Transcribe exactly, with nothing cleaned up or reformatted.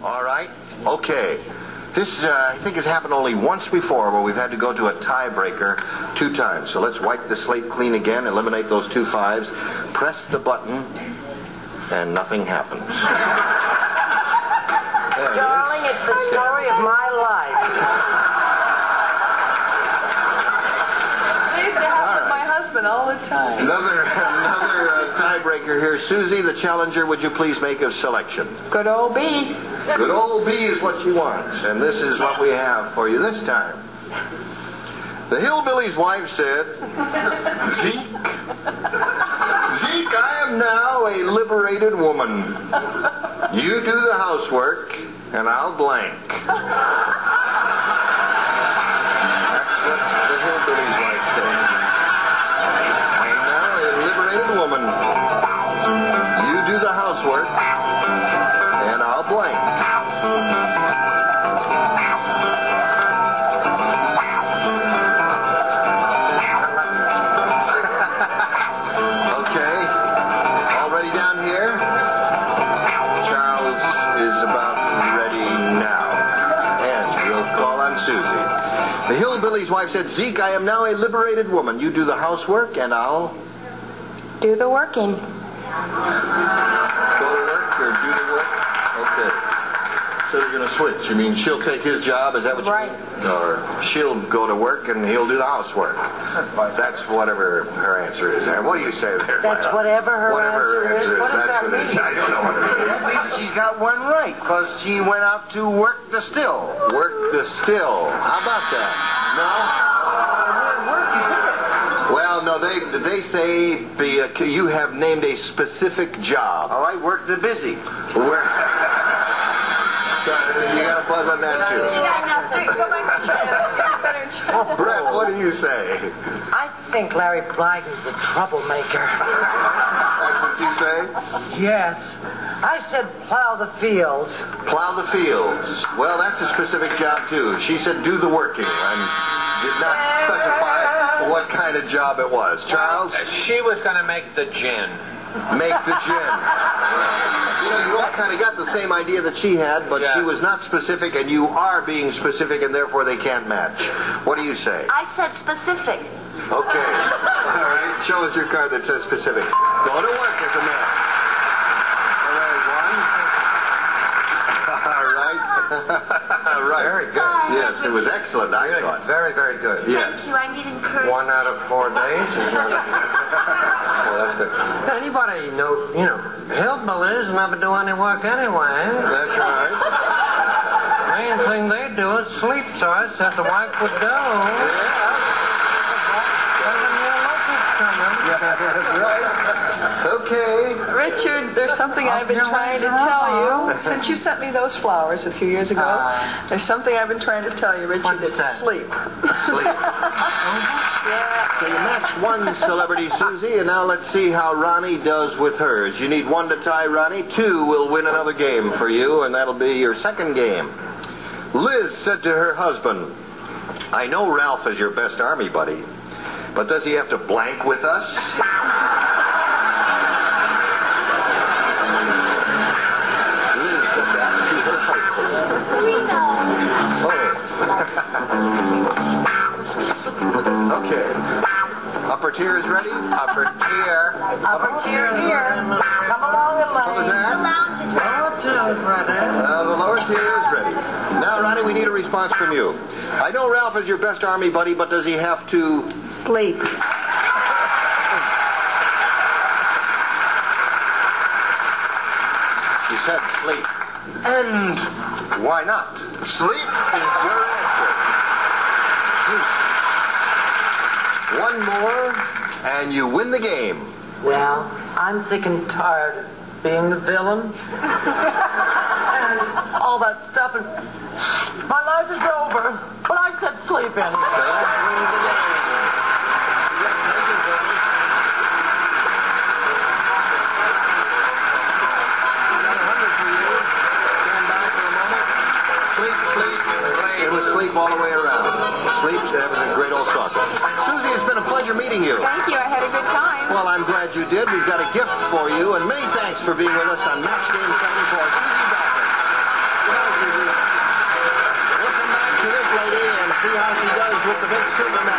All right. Okay. This, uh, I think, has happened only once before where we've had to go to a tiebreaker two times. So let's wipe the slate clean again, eliminate those two fives, press the button, and nothing happens. Darling, it's the story of my life. It used to happen with my husband all the time. Another, another uh, tiebreaker here. Susie, the challenger, would you please make a selection? Good old B. Good old B is what she wants, and this is what we have for you this time. The hillbilly's wife said, Zeke, Zeke, I am now a liberated woman. You do the housework, and I'll blank. That's what the hillbilly's wife said. I am now a liberated woman. You do the housework, and I'll blank. Okay. Already down here. Charles is about ready now. And we'll call on Susie. The hillbilly's wife said, Zeke, I am now a liberated woman. You do the housework and I'll... do the working. Go to work or do the work? Okay. So they're going to switch. You mean she'll take his job? Is that what you right. mean? Or she'll go to work and he'll do the housework. That's whatever her answer is. What do you say there? That's whatever her, whatever answer, her answer is. is. What That's what it is. I don't know what it is. That means she's got one right because she went out to work the still. Work the still. How about that? No? Work is it? Well, no, they, they say the, uh, you have named a specific job. All right, work the busy. Work So you got to buzz on that, too. You got nothing. Go back to church. Oh, Brett, what do you say? I think Larry Blyden's a troublemaker. That's what you say? Yes. I said plow the fields. Plow the fields. Well, that's a specific job, too. She said do the working and did not specify what kind of job it was. Charles? She was going to make the gin. Make the gin. You all kind of got the same idea that she had, but yeah. she was not specific, and you are being specific, and therefore they can't match. What do you say? I said specific. Okay. All right. Show us your card that says specific. Go to work as a man. All right, one. All right. All right. Very good. Hi, yes, it was excellent, I good. thought. Very, very good. Thank yes. you. I need encouragement. One out of four days. Well, that's good. Anybody know, you know, hillbillies never do any work anyway. That's right. The main thing they do is sleep, so I said the wife would go. Yeah. That's right. Okay. Richard, there's something I've been trying to tell you. Since you sent me those flowers a few years ago, uh, there's something I've been trying to tell you, Richard. It's that? sleep. Sleep. Yeah. So you match one celebrity, Susie, and now let's see how Ronnie does with hers. You need one to tie Ronnie. Two will win another game for you, and that'll be your second game. Liz said to her husband, I know Ralph is your best army buddy, but does he have to blank with us? Liz said that to her husband. We know. Oh. Okay. Upper tier is ready? Upper tier. Upper tier here. Come along and lounge. What was that? The lounge is ready. Lower tier is ready. Uh, the lower tier is ready. Now, Ronnie, we need a response from you. I know Ralph is your best army buddy, but does he have to... sleep. She said sleep. And why not? Sleep is your answer. Sleep. One more, and you win the game. Well, I'm sick and tired of being the villain. And all that stuff. And my life is over, but I said sleep in. So, win the game. Sleep all the way around. Sleep, having a great old talk. Susie, it's been a pleasure meeting you. Thank you. I had a good time. Well, I'm glad you did. We've got a gift for you, and many thanks for being with us on Match Game seventy-four. Susie Dawson. as he does with the big Superman.